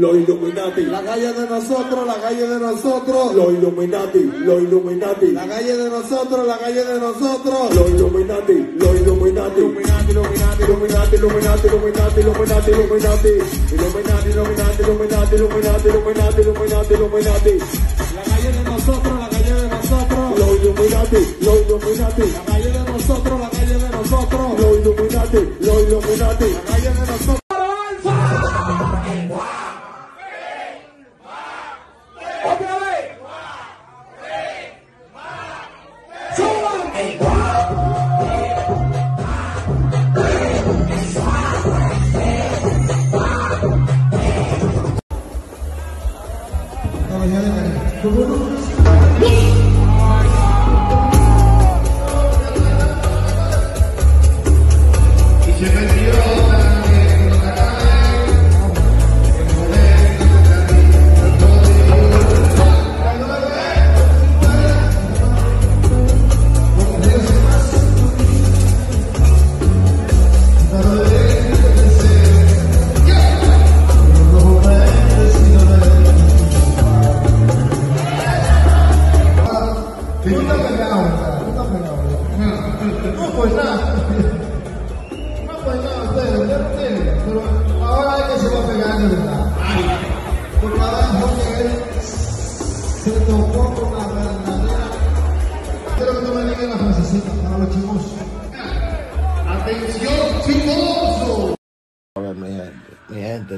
los Illuminati, la calle de nosotros, la calle de nosotros, los Illuminati, la calle de nosotros, la calle de nosotros, los Illuminati, Illuminati, la calle de nosotros, la calle de nosotros, los Illuminati, la calle de nosotros, la calle de nosotros, los Illuminati, la calle de nosotros.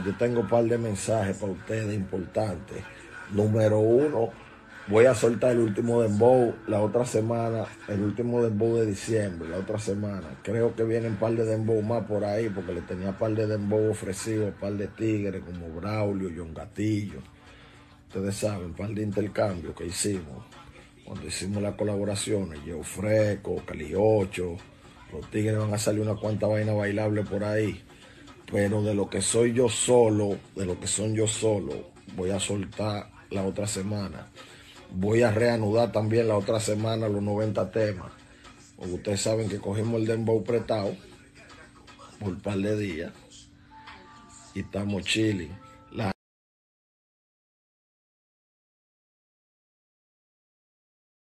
Yo tengo un par de mensajes para ustedes importantes. Número uno, voy a soltar el último dembow la otra semana, el último dembow de diciembre, la otra semana. Creo que vienen un par de dembow más por ahí, porque le tenía un par de dembow ofrecido, un par de tigres como Braulio, John Gatillo. Ustedes saben, un par de intercambios que hicimos cuando hicimos las colaboraciones, Yofresco, Cali 8, los tigres van a salir una cuanta vaina bailable por ahí. Pero de lo que soy yo solo, de lo que son yo solo, voy a soltar la otra semana. Voy a reanudar también la otra semana los 90 temas. Porque ustedes saben que cogimos el dembow prestado por un par de días y estamos chilling.